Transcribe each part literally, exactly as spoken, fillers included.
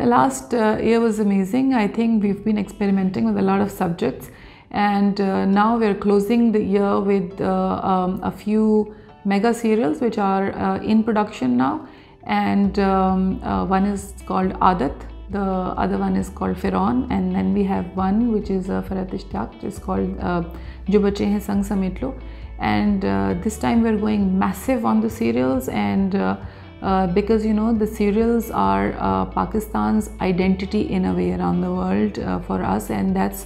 The last uh, year was amazing. I think we've been experimenting with a lot of subjects, and uh, now we're closing the year with uh, um, a few mega serials which are uh, in production now, and um, uh, one is called Adat, the other one is called Firon, and then we have one which is uh, Faratishtak, which is called uh, Jo Bache Hai Sang Samitlo. And uh, this time we're going massive on the serials, and uh, Uh, because you know the serials are uh, Pakistan's identity in a way around the world uh, for us, and that's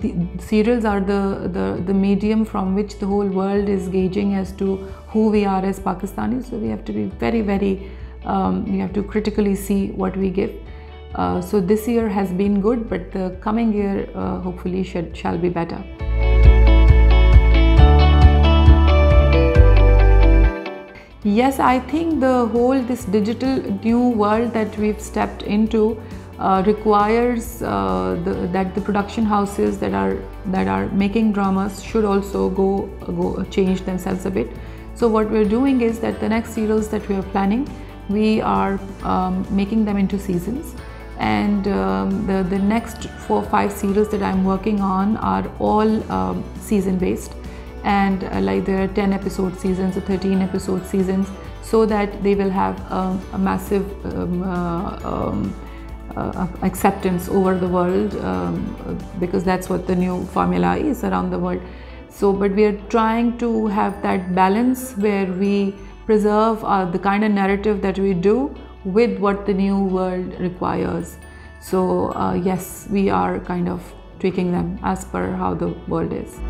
the serials are the, the the medium from which the whole world is gauging as to who we are as Pakistanis. So we have to be very very um, we have to critically see what we give. Uh, so this year has been good, but the coming year uh, hopefully should, shall be better. Yes, I think the whole this digital new world that we've stepped into uh, requires uh, the, that the production houses that are that are making dramas should also go go change themselves a bit. So what we're doing is that the next serials that we are planning, we are um, making them into seasons, and um, the the next four or five serials that I'm working on are all um, season based. And uh, like there are ten episode seasons or thirteen episode seasons, so that they will have a, a massive um, uh, um, uh, acceptance over the world, um, because that's what the new formula is around the world. So but we are trying to have that balance where we preserve uh, the kind of narrative that we do with what the new world requires. So uh, yes, we are kind of tweaking them as per how the world is.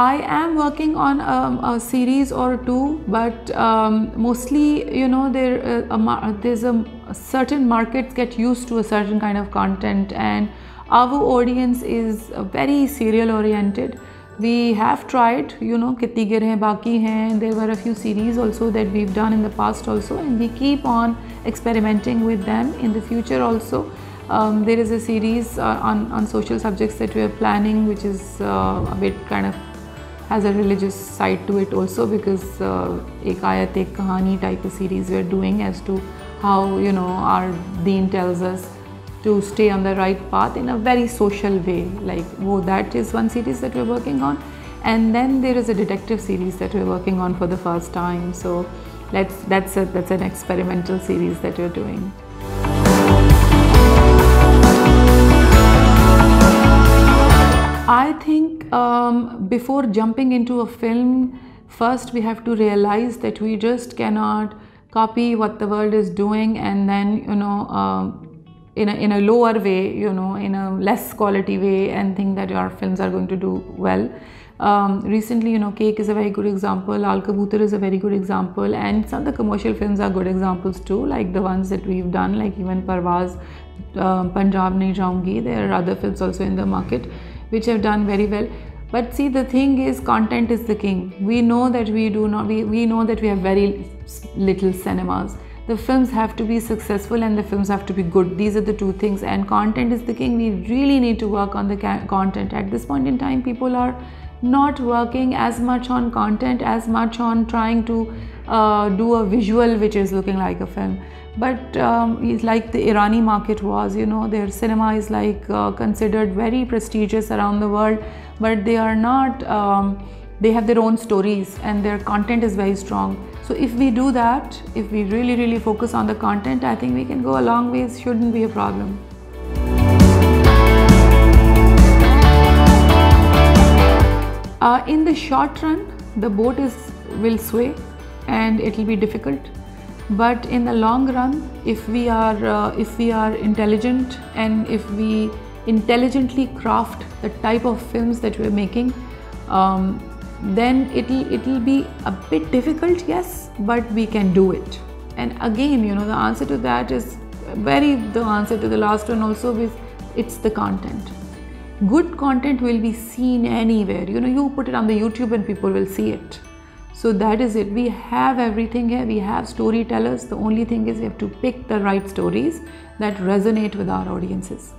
I am working on um, a series or two, but um, mostly, you know, there uh, a there's a, a certain markets get used to a certain kind of content, and our audience is very serial oriented. We have tried, you know, Kitni Girhe Hain Baki Hain. There were a few series also that we've done in the past also, and we keep on experimenting with them in the future also. Um, there is a series uh, on on social subjects that we are planning, which is uh, a bit kind of has a religious side to it also, because Ek Ayat Ek Kahani type of series we are doing as to how, you know, our deen tells us to stay on the right path in a very social way. Like, oh, that is one series that we're working on. And then there is a detective series that we're working on for the first time. So let's, that's, a, that's an experimental series that we're doing. I think um, before jumping into a film, first we have to realize that we just cannot copy what the world is doing, and then, you know, um, in, a, in a lower way, you know, in a less quality way, and think that our films are going to do well. Um, recently, you know, Cake is a very good example, Lal Kabooter is a very good example, and some of the commercial films are good examples too, like the ones that we've done, like even Parvaz, uh, Punjab Nahin Jaungi. There are other films also in the market which have done very well. But see, the thing is, content is the king. We know that we do not, we, we know that we have very little cinemas. The films have to be successful and the films have to be good. These are the two things, and content is the king. We really need to work on the content. At this point in time, people are not working as much on content, as much on trying to uh, do a visual which is looking like a film. But um, it's like the Irani market was, you know, their cinema is like uh, considered very prestigious around the world, but they are not, um, they have their own stories and their content is very strong. So if we do that, if we really, really focus on the content, I think we can go a long ways, shouldn't be a problem. Uh, in the short run, the boat is, will sway and it will be difficult. But in the long run, if we are uh, if we are intelligent, and if we intelligently craft the type of films that we're making, um, then it'll it'll be a bit difficult, yes, but we can do it. And again, you know, the answer to that is very the answer to the last one also is it's the content. Good content will be seen anywhere. You know, you put it on the YouTube and people will see it. So that is it. We have everything here. We have storytellers. The only thing is we have to pick the right stories that resonate with our audiences.